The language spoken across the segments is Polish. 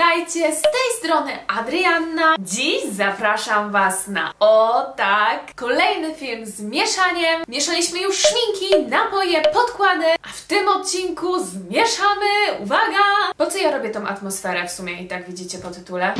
Witajcie, z tej strony Adrianna. Dziś zapraszam Was na, o tak, kolejny film z mieszaniem. Mieszaliśmy już szminki, napoje, podkłady, a w tym odcinku zmieszamy, uwaga! Po co ja robię tą atmosferę w sumie i tak widzicie po tytule?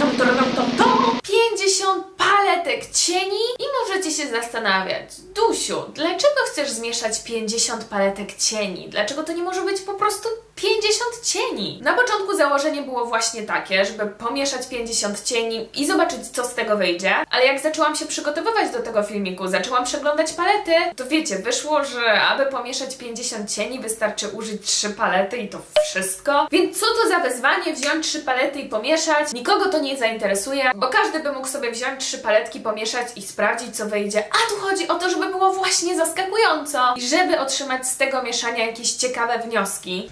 50 paletek cieni i możecie się zastanawiać, Dusiu, dlaczego chcesz zmieszać 50 paletek cieni? Dlaczego to nie może być po prostu 50 cieni? Na początku założenie było właśnie takie, żeby pomieszać 50 cieni i zobaczyć, co z tego wyjdzie, ale jak zaczęłam się przygotowywać do tego filmiku, zaczęłam przeglądać palety, to wiecie, wyszło, że aby pomieszać 50 cieni wystarczy użyć 3 palety i to wszystko, więc co to za wyzwanie wziąć 3 palety i pomieszać? Nikogo to nie zainteresuje, bo każdy by mógł sobie wziąć 3 paletki, pomieszać i sprawdzić, co wyjdzie, a tu chodzi o to, żeby było właśnie zaskakująco i żeby otrzymać z tego mieszania jakieś ciekawe wnioski.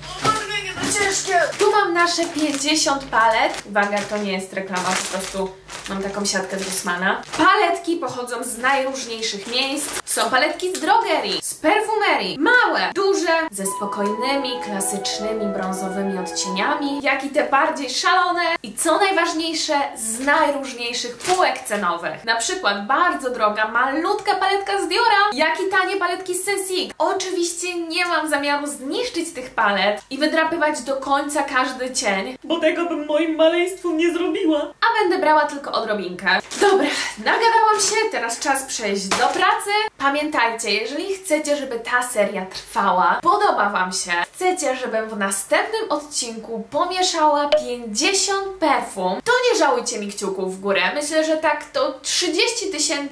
Ciężkie. Tu mam nasze 50 palet. Uwaga, to nie jest reklama, po prostu mam taką siatkę z Rossmanna. Paletki pochodzą z najróżniejszych miejsc. Są paletki z drogerii, z perfumerii, małe, duże, ze spokojnymi, klasycznymi, brązowymi odcieniami, jak i te bardziej szalone i co najważniejsze, z najróżniejszych półek cenowych. Na przykład bardzo droga, malutka paletka z Diora, jak i tanie paletki z Sensik. Oczywiście nie mam zamiaru zniszczyć tych palet i wydrapywać do końca każdy cień, bo tego bym moim maleństwem nie zrobiła, a będę brała tylko odrobinkę. Dobra, nagadałam się, teraz czas przejść do pracy. Pamiętajcie, jeżeli chcecie, żeby ta seria trwała, podoba Wam się, chcecie, żebym w następnym odcinku pomieszała 50 perfum, to nie żałujcie mi kciuków w górę. Myślę, że tak to 30 000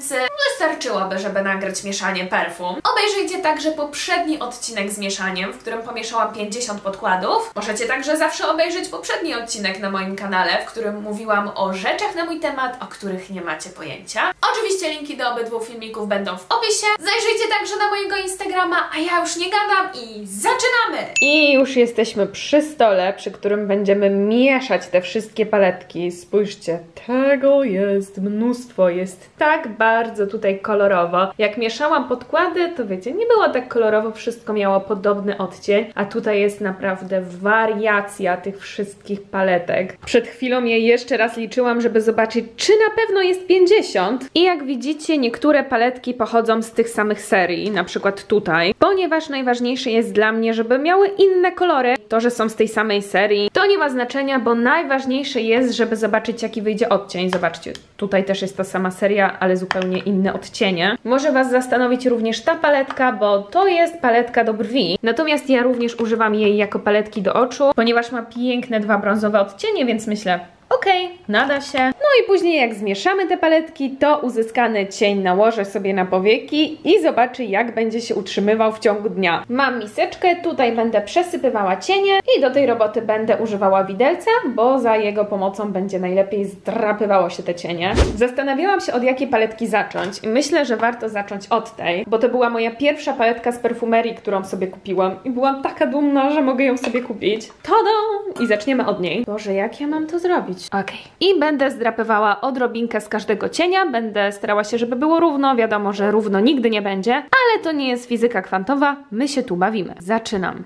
wystarczyłoby, żeby nagrać mieszanie perfum. Obejrzyjcie także poprzedni odcinek z mieszaniem, w którym pomieszałam 50 podkładów. Możecie także zawsze obejrzeć poprzedni odcinek na moim kanale, w którym mówiłam o rzeczach na mój temat, o których nie macie pojęcia. Oczywiście linki do obydwu filmików będą w opisie. Zajrzyjcie także na mojego Instagrama, a ja już nie gadam i zaczynamy! I już jesteśmy przy stole, przy którym będziemy mieszać te wszystkie paletki. Spójrzcie, tego jest mnóstwo, jest tak bardzo tutaj kolorowo. Jak mieszałam podkłady, to wiecie, nie było tak kolorowo, wszystko miało podobny odcień, a tutaj jest naprawdę wariacja tych wszystkich paletek. Przed chwilą je jeszcze raz liczyłam, żeby zobaczyć, czy na pewno jest 50. I jak widzicie, niektóre paletki pochodzą z tych samych serii, na przykład tutaj, ponieważ najważniejsze jest dla mnie, żeby miały inne kolory. To, że są z tej samej serii, to nie ma znaczenia, bo najważniejsze jest, żeby zobaczyć, jaki wyjdzie odcień. Zobaczcie, tutaj też jest ta sama seria, ale zupełnie inne odcienie. Może Was zastanowić również ta paletka, bo to jest paletka do brwi, natomiast ja również używam jej jako paletki do oczu, ponieważ ma piękne 2 brązowe odcienie, więc myślę, okej, nada się. No i później jak zmieszamy te paletki, to uzyskany cień nałożę sobie na powieki i zobaczę, jak będzie się utrzymywał w ciągu dnia. Mam miseczkę, tutaj będę przesypywała cienie i do tej roboty będę używała widelca, bo za jego pomocą będzie najlepiej zdrapywało się te cienie. Zastanawiałam się, od jakiej paletki zacząć i myślę, że warto zacząć od tej, bo to była moja pierwsza paletka z perfumerii, którą sobie kupiłam i byłam taka dumna, że mogę ją sobie kupić. Tada! I zaczniemy od niej. Boże, jak ja mam to zrobić? Okej. I będę zdrapywała odrobinkę z każdego cienia, będę starała się, żeby było równo, wiadomo, że równo nigdy nie będzie, ale to nie jest fizyka kwantowa, my się tu bawimy. Zaczynam.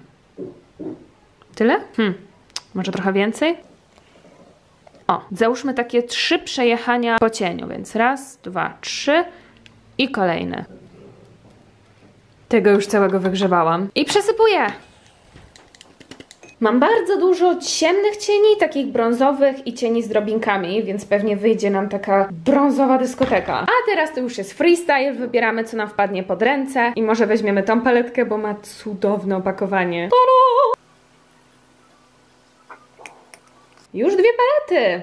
Tyle? Może trochę więcej? O, załóżmy takie 3 przejechania po cieniu, więc 1, 2, 3 i kolejne. Tego już całego wygrzewałam. I przesypuję! Mam bardzo dużo ciemnych cieni, takich brązowych i cieni z drobinkami, więc pewnie wyjdzie nam taka brązowa dyskoteka. A teraz to już jest freestyle, wybieramy, co nam wpadnie pod ręce i może weźmiemy tą paletkę, bo ma cudowne opakowanie. Tada! Już 2 palety!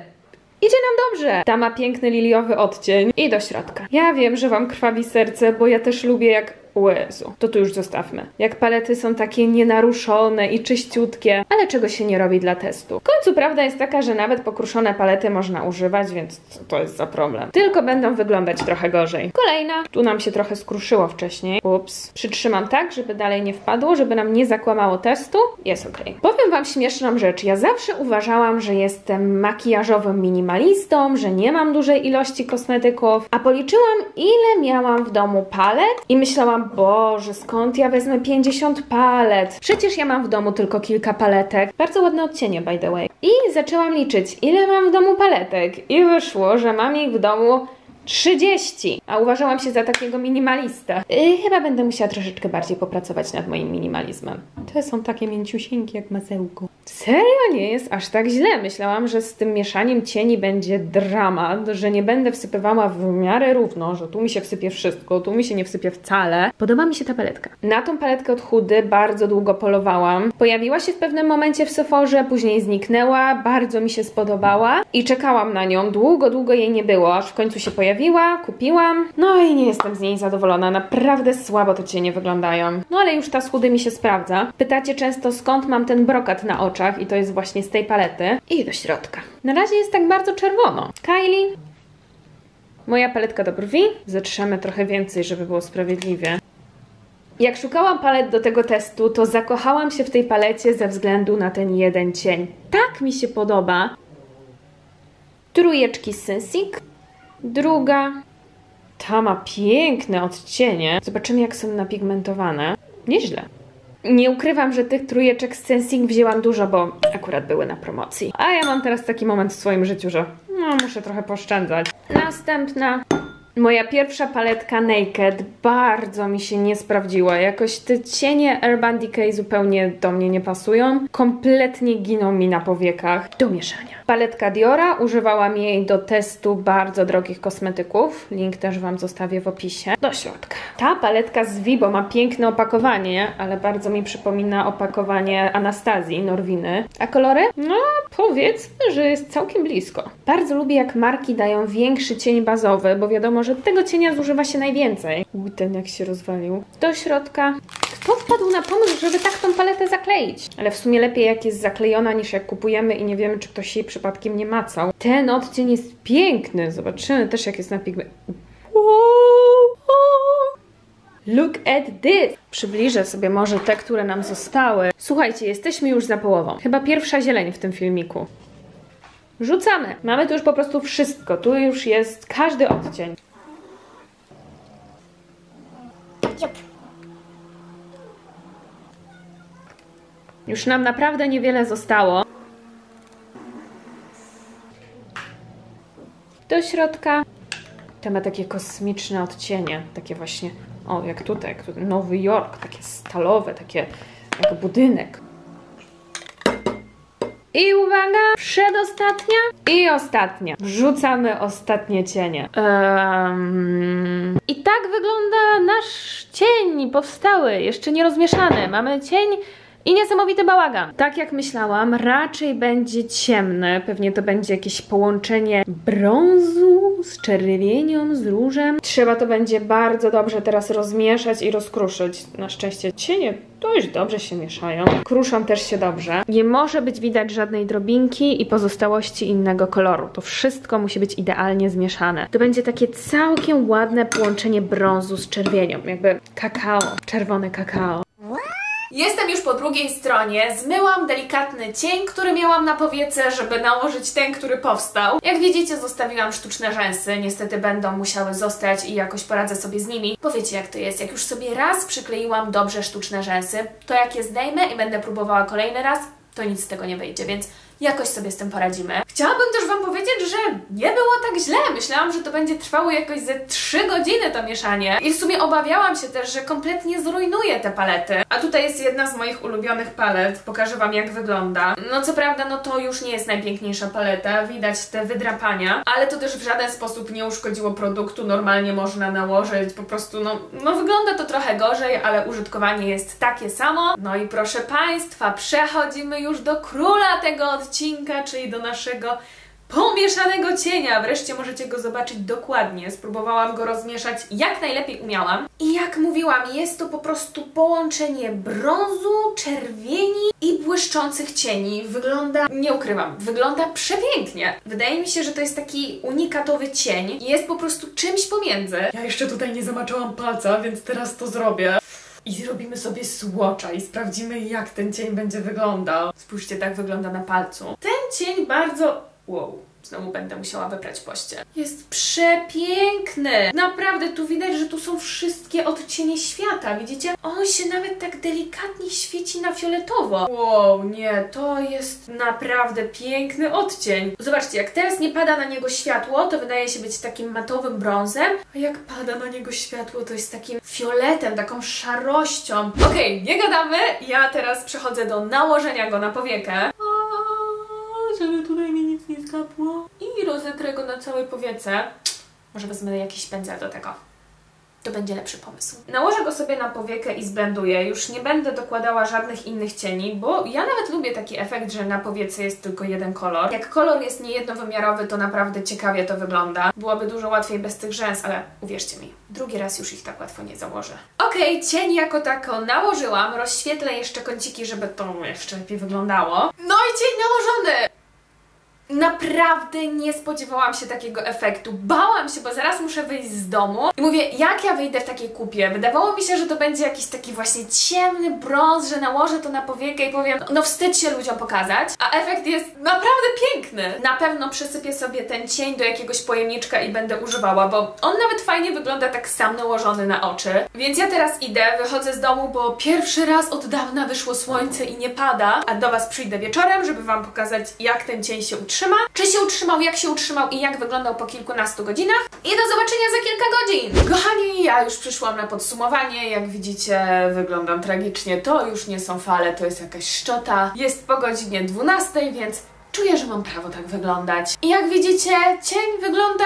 Idzie nam dobrze! Ta ma piękny liliowy odcień i do środka. Ja wiem, że Wam krwawi serce, bo ja też lubię jak... O Jezu, to tu już zostawmy. Jak palety są takie nienaruszone i czyściutkie, ale czego się nie robi dla testu. W końcu prawda jest taka, że nawet pokruszone palety można używać, więc co to jest za problem? Tylko będą wyglądać trochę gorzej. Kolejna. Tu nam się trochę skruszyło wcześniej. Ups. Przytrzymam tak, żeby dalej nie wpadło, żeby nam nie zakłamało testu. Jest ok. Powiem Wam śmieszną rzecz. Ja zawsze uważałam, że jestem makijażowym minimalistą, że nie mam dużej ilości kosmetyków, a policzyłam, ile miałam w domu palet i myślałam, Boże, skąd ja wezmę 50 palet? Przecież ja mam w domu tylko kilka paletek. Bardzo ładne odcienie, by the way. I zaczęłam liczyć, ile mam w domu paletek. I wyszło, że mam ich w domu 30, a uważałam się za takiego minimalista. I chyba będę musiała troszeczkę bardziej popracować nad moim minimalizmem. Te są takie mięciusieńkie jak masełko. Serio nie jest aż tak źle. Myślałam, że z tym mieszaniem cieni będzie dramat, że nie będę wsypywała w miarę równo, że tu mi się wsypie wszystko, tu mi się nie wsypie wcale. Podoba mi się ta paletka. Na tą paletkę od Hudy bardzo długo polowałam. Pojawiła się w pewnym momencie w Sephorze, później zniknęła, bardzo mi się spodobała i czekałam na nią. Długo jej nie było, aż w końcu się pojawiła. Kupiłam, no i nie jestem z niej zadowolona, naprawdę słabo te cienie wyglądają. No ale już ta z Hudy mi się sprawdza. Pytacie często, skąd mam ten brokat na oczach i to jest właśnie z tej palety. I do środka. Na razie jest tak bardzo czerwono. Kylie, moja paletka do brwi. Zatrzymamy trochę więcej, żeby było sprawiedliwie. Jak szukałam palet do tego testu, to zakochałam się w tej palecie ze względu na ten jeden cień. Tak mi się podoba. Trójeczki z Sensik. Druga. Ta ma piękne odcienie. Zobaczymy, jak są napigmentowane. Nieźle. Nie ukrywam, że tych trójeczek z Sensik wzięłam dużo, bo akurat były na promocji. A ja mam teraz taki moment w swoim życiu, że no, muszę trochę poszczędzać. Następna. Moja pierwsza paletka Naked bardzo mi się nie sprawdziła. Jakoś te cienie Urban Decay zupełnie do mnie nie pasują. Kompletnie giną mi na powiekach. Do mieszania. Paletka Diora. Używałam jej do testu bardzo drogich kosmetyków. Link też Wam zostawię w opisie. Do środka. Ta paletka z Vibo ma piękne opakowanie, ale bardzo mi przypomina opakowanie Anastazji, Norwiny. A kolory? No, powiedzmy, że jest całkiem blisko. Bardzo lubię, jak marki dają większy cień bazowy, bo wiadomo, że tego cienia zużywa się najwięcej. Uj, ten jak się rozwalił. Do środka. Kto wpadł na pomysł, żeby tak tą paletę zakleić? Ale w sumie lepiej, jak jest zaklejona, niż jak kupujemy i nie wiemy, czy ktoś jej przypadkiem nie macał. Ten odcień jest piękny. Zobaczymy też, jak jest na pigment. Look at this! Przybliżę sobie może te, które nam zostały. Słuchajcie, jesteśmy już za połową. Chyba pierwsza zieleń w tym filmiku. Rzucamy. Mamy tu już po prostu wszystko. Tu już jest każdy odcień. Już nam naprawdę niewiele zostało. Do środka. To ma takie kosmiczne odcienie. Takie właśnie, o jak tutaj Nowy Jork. Takie stalowe, takie jak budynek. I uwaga, przedostatnia i ostatnia. Wrzucamy ostatnie cienie. I tak wygląda nasz cień powstały, jeszcze nie rozmieszany. Mamy cień i niesamowity bałagan. Tak jak myślałam, raczej będzie ciemny. Pewnie to będzie jakieś połączenie brązu z czerwienią, z różem. Trzeba to będzie bardzo dobrze teraz rozmieszać i rozkruszyć. Na szczęście cienie dość dobrze się mieszają. Kruszą też się dobrze. Nie może być widać żadnej drobinki i pozostałości innego koloru. To wszystko musi być idealnie zmieszane. To będzie takie całkiem ładne połączenie brązu z czerwienią. Jakby kakao, czerwone kakao. Jestem już po drugiej stronie, zmyłam delikatny cień, który miałam na powiece, żeby nałożyć ten, który powstał. Jak widzicie, zostawiłam sztuczne rzęsy, niestety będą musiały zostać i jakoś poradzę sobie z nimi. Bo wiecie, jak to jest, jak już sobie raz przykleiłam dobrze sztuczne rzęsy, to jak je zdejmę i będę próbowała kolejny raz, to nic z tego nie wyjdzie, więc jakoś sobie z tym poradzimy. Chciałabym też Wam powiedzieć, że nie było tak źle. Myślałam, że to będzie trwało jakoś ze 3 godziny to mieszanie. I w sumie obawiałam się też, że kompletnie zrujnuję te palety. A tutaj jest jedna z moich ulubionych palet. Pokażę Wam, jak wygląda. No co prawda, no to już nie jest najpiękniejsza paleta. Widać te wydrapania. Ale to też w żaden sposób nie uszkodziło produktu. Normalnie można nałożyć. Po prostu, no wygląda to trochę gorzej, ale użytkowanie jest takie samo. No i proszę Państwa, przechodzimy już do króla tego odcinka. Czyli do naszego pomieszanego cienia. Wreszcie możecie go zobaczyć dokładnie. Spróbowałam go rozmieszać jak najlepiej umiałam. I jak mówiłam, jest to po prostu połączenie brązu, czerwieni i błyszczących cieni. Wygląda, nie ukrywam, wygląda przepięknie. Wydaje mi się, że to jest taki unikatowy cień. Jest po prostu czymś pomiędzy. Ja jeszcze tutaj nie zamaczałam palca, więc teraz to zrobię. I zrobimy sobie swatcha i sprawdzimy, jak ten cień będzie wyglądał. Spójrzcie, tak wygląda na palcu. Ten cień bardzo... wow. Znowu będę musiała wyprać pościel. Jest przepiękny! Naprawdę tu widać, że tu są wszystkie odcienie świata, widzicie? On się nawet tak delikatnie świeci na fioletowo. Wow, nie, to jest naprawdę piękny odcień. Zobaczcie, jak teraz nie pada na niego światło, to wydaje się być takim matowym brązem, a jak pada na niego światło, to jest takim fioletem, taką szarością. Okej, nie gadamy, ja teraz przechodzę do nałożenia go na powiekę. Żeby tutaj mi nic nie skapło. I rozetrę go na całej powiece. Może wezmę jakiś pędzel do tego. To będzie lepszy pomysł. Nałożę go sobie na powiekę i zblenduję. Już nie będę dokładała żadnych innych cieni, bo ja nawet lubię taki efekt, że na powiece jest tylko jeden kolor. Jak kolor jest niejednowymiarowy, to naprawdę ciekawie to wygląda. Byłoby dużo łatwiej bez tych rzęs, ale uwierzcie mi, drugi raz już ich tak łatwo nie założę. Okej, cień jako tako nałożyłam. Rozświetlę jeszcze kąciki, żeby to jeszcze lepiej wyglądało. No i cień nałożony! Naprawdę nie spodziewałam się takiego efektu. Bałam się, bo zaraz muszę wyjść z domu i mówię, jak ja wyjdę w takiej kupie? Wydawało mi się, że to będzie jakiś taki właśnie ciemny brąz, że nałożę to na powiekę i powiem, no wstyd się ludziom pokazać, a efekt jest naprawdę piękny. Na pewno przesypię sobie ten cień do jakiegoś pojemniczka i będę używała, bo on nawet fajnie wygląda tak sam nałożony na oczy. Więc ja teraz idę, wychodzę z domu, bo pierwszy raz od dawna wyszło słońce i nie pada, a do Was przyjdę wieczorem, żeby Wam pokazać, jak ten cień się utrzyma. Czy się utrzymał, jak się utrzymał i jak wyglądał po kilkunastu godzinach. I do zobaczenia za kilka godzin! Kochani, ja już przyszłam na podsumowanie. Jak widzicie, wyglądam tragicznie. To już nie są fale, to jest jakaś szczota. Jest po godzinie 12, więc czuję, że mam prawo tak wyglądać. I jak widzicie, cień wygląda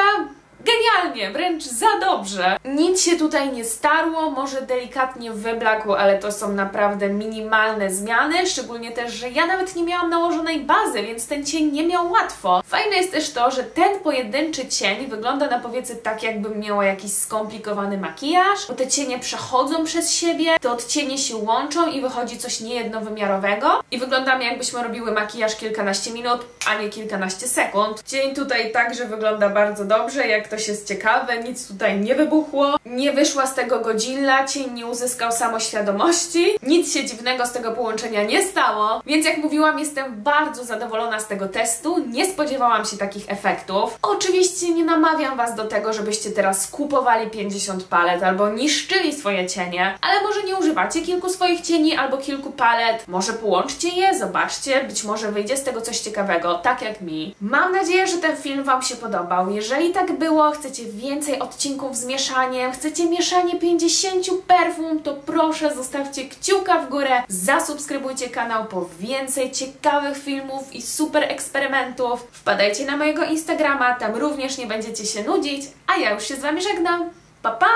genialnie, wręcz za dobrze. Nic się tutaj nie starło, może delikatnie wyblakło, ale to są naprawdę minimalne zmiany, szczególnie też, że ja nawet nie miałam nałożonej bazy, więc ten cień nie miał łatwo. Fajne jest też to, że ten pojedynczy cień wygląda na powiece tak, jakbym miała jakiś skomplikowany makijaż, bo te cienie przechodzą przez siebie, te odcienie się łączą i wychodzi coś niejednowymiarowego i wyglądamy, jakbyśmy robiły makijaż kilkanaście minut, a nie kilkanaście sekund. Cień tutaj także wygląda bardzo dobrze, jak ktoś jest ciekawy, nic tutaj nie wybuchło, nie wyszła z tego godzilla, cień nie uzyskał samoświadomości, nic się dziwnego z tego połączenia nie stało, więc jak mówiłam, jestem bardzo zadowolona z tego testu, nie spodziewałam się takich efektów. Oczywiście nie namawiam Was do tego, żebyście teraz kupowali 50 palet albo niszczyli swoje cienie, ale może nie używacie kilku swoich cieni albo kilku palet, może połączcie je, zobaczcie, być może wyjdzie z tego coś ciekawego, tak jak mi. Mam nadzieję, że ten film Wam się podobał, jeżeli tak było, chcecie więcej odcinków z mieszaniem, chcecie mieszanie 50 perfum, to proszę zostawcie kciuka w górę, zasubskrybujcie kanał po więcej ciekawych filmów i super eksperymentów. Wpadajcie na mojego Instagrama, tam również nie będziecie się nudzić, a ja już się z Wami żegnam. Pa, pa!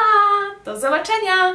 Do zobaczenia!